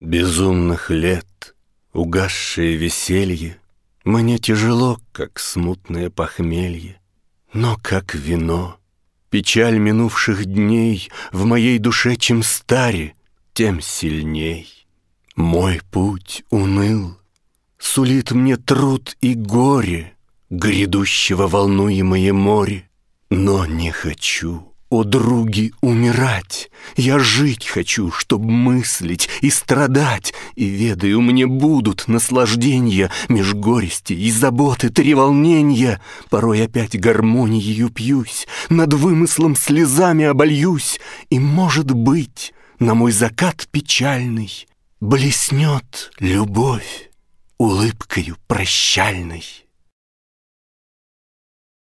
Безумных лет, угасшее веселье, мне тяжело, как смутное похмелье, но как вино. Печаль минувших дней в моей душе чем старе, тем сильней. Мой путь уныл, сулит мне труд и горе грядущего волнуемое море. Но не хочу, о други, умирать. Я жить хочу, чтоб мыслить и страдать. И ведаю, мне будут наслаждения меж горести и заботы треволнения. Порой опять гармонией упьюсь, над вымыслом слезами обольюсь. И, может быть, на мой закат печальный блеснет любовь улыбкою прощальной.